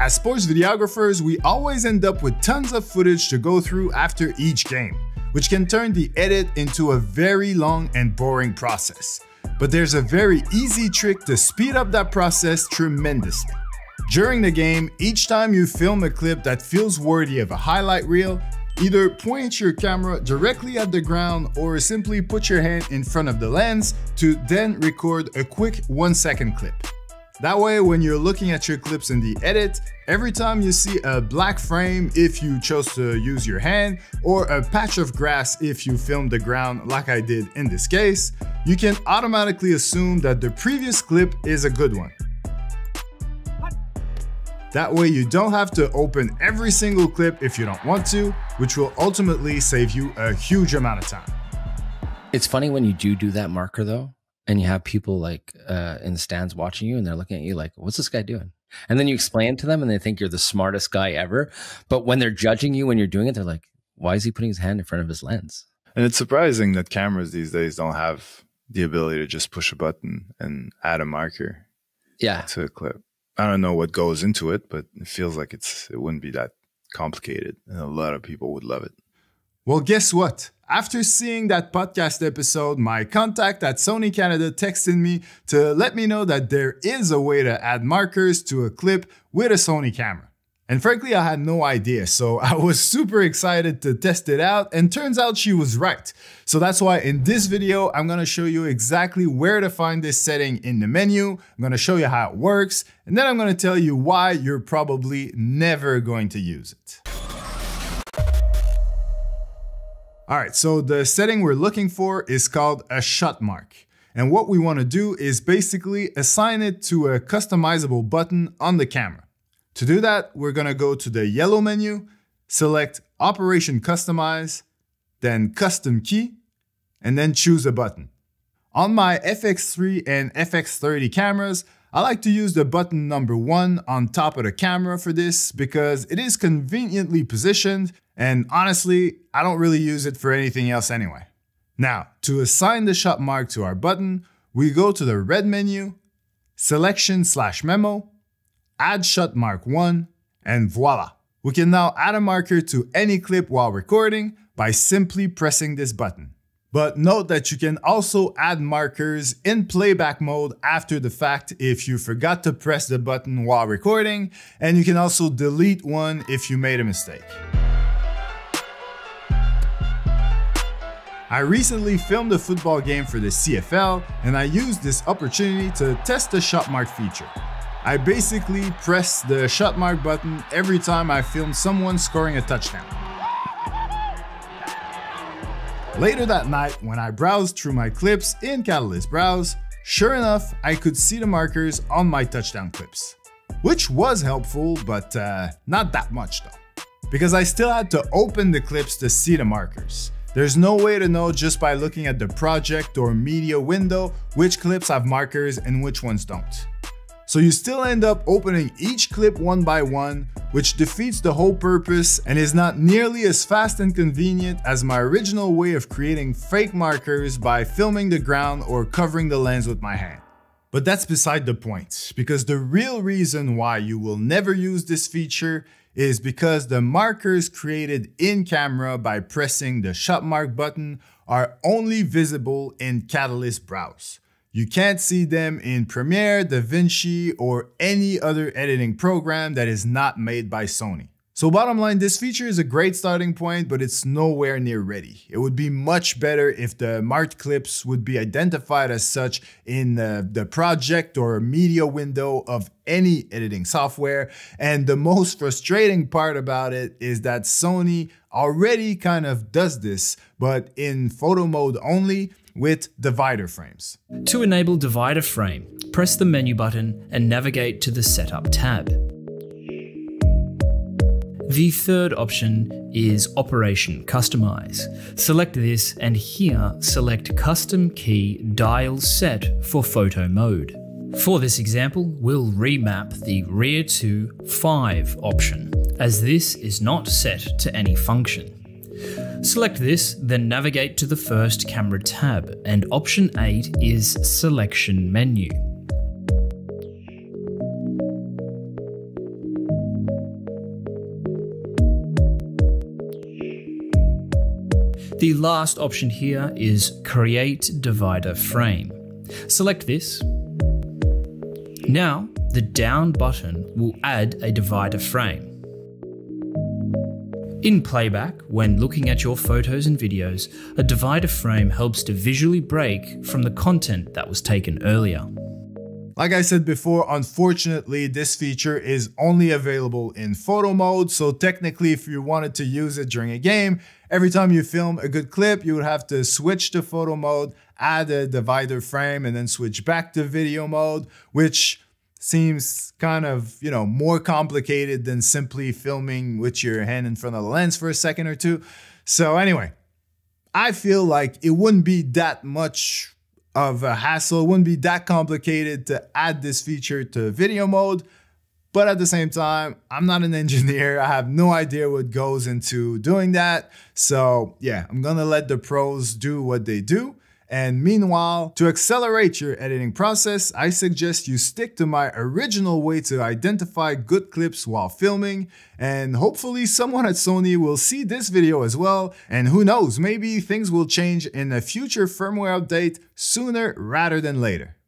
As sports videographers, we always end up with tons of footage to go through after each game, which can turn the edit into a very long and boring process. But there's a very easy trick to speed up that process tremendously. During the game, each time you film a clip that feels worthy of a highlight reel, either point your camera directly at the ground or simply put your hand in front of the lens to then record a quick 1-second clip. That way, when you're looking at your clips in the edit, every time you see a black frame if you chose to use your hand, or a patch of grass if you filmed the ground like I did in this case, you can automatically assume that the previous clip is a good one. That way you don't have to open every single clip if you don't want to, which will ultimately save you a huge amount of time. It's funny when you do that marker though, and you have people like in the stands watching you and they're looking at you like, what's this guy doing? And then you explain to them and they think you're the smartest guy ever. But when they're judging you when you're doing it, they're like, why is he putting his hand in front of his lens? And it's surprising that cameras these days don't have the ability to just push a button and add a marker to a clip. I don't know what goes into it, but it feels like it wouldn't be that complicated, and a lot of people would love it. Well, guess what? After seeing that podcast episode, my contact at Sony Canada texted me to let me know that there is a way to add markers to a clip with a Sony camera. And frankly, I had no idea, so I was super excited to test it out, and turns out she was right. So that's why in this video, I'm gonna show you exactly where to find this setting in the menu. I'm gonna show you how it works, and then I'm gonna tell you why you're probably never going to use it. All right, so the setting we're looking for is called a shot mark. And what we wanna do is basically assign it to a customizable button on the camera. To do that, we're gonna go to the yellow menu, select Operation Customize, then Custom Key, and then choose a button. On my FX3 and FX30 cameras, I like to use the button number 1 on top of the camera for this because it is conveniently positioned, and honestly, I don't really use it for anything else anyway. Now, to assign the shot mark to our button, we go to the red menu, Selection/Memo, add shot mark 1, and voila. We can now add a marker to any clip while recording by simply pressing this button. But note that you can also add markers in playback mode after the fact if you forgot to press the button while recording, and you can also delete one if you made a mistake. I recently filmed a football game for the CFL, and I used this opportunity to test the shot mark feature. I basically pressed the shot mark button every time I filmed someone scoring a touchdown. Later that night, when I browsed through my clips in Catalyst Browse, sure enough, I could see the markers on my touchdown clips. Which was helpful, but not that much though. Because I still had to open the clips to see the markers. There's no way to know just by looking at the project or media window which clips have markers and which ones don't. So you still end up opening each clip one by one, which defeats the whole purpose and is not nearly as fast and convenient as my original way of creating fake markers by filming the ground or covering the lens with my hand. But that's beside the point, because the real reason why you will never use this feature is because the markers created in camera by pressing the shot mark button are only visible in Catalyst Browse. You can't see them in Premiere, DaVinci, or any other editing program that is not made by Sony. So bottom line, this feature is a great starting point, but it's nowhere near ready. It would be much better if the marked clips would be identified as such in the project or media window of any editing software. And the most frustrating part about it is that Sony already kind of does this, but in photo mode only, with divider frames. To enable divider frame, press the menu button and navigate to the Setup tab. The third option is Operation Customize. Select this and here select Custom Key Dial Set for Photo Mode. For this example, we'll remap the Rear to 5 option, as this is not set to any function. Select this, then navigate to the first camera tab, and option 8 is Selection Menu. The last option here is Create Divider Frame. Select this. Now, the down button will add a divider frame. In playback, when looking at your photos and videos, a divider frame helps to visually break from the content that was taken earlier. Like I said before, unfortunately, this feature is only available in photo mode. So technically, if you wanted to use it during a game, every time you film a good clip, you would have to switch to photo mode, add a divider frame, and then switch back to video mode, which seems kind of, you know, more complicated than simply filming with your hand in front of the lens for a second or two. So anyway, I feel like it wouldn't be that much of a hassle. It wouldn't be that complicated to add this feature to video mode. But at the same time, I'm not an engineer. I have no idea what goes into doing that. So yeah, I'm gonna let the pros do what they do. And meanwhile, to accelerate your editing process, I suggest you stick to my original way to identify good clips while filming. And hopefully someone at Sony will see this video as well. And who knows, maybe things will change in a future firmware update sooner rather than later.